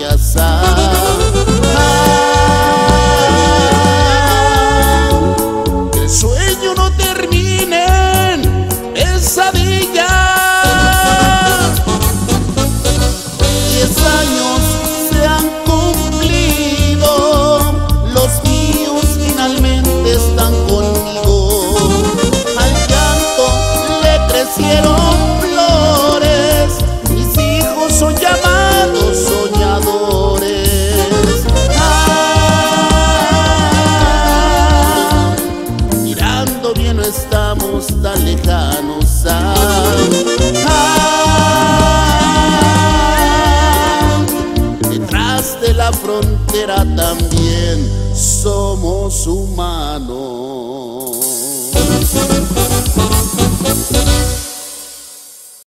lumea sa. El sueño no termina en pesadilla. 10 años se han cumplido, los míos finalmente están conmigo. Al llanto le crecieron flores, mis hijos son llamados soñadores. Ah, mirando bien no estamos tan lejanos. Frontera también somos humanos.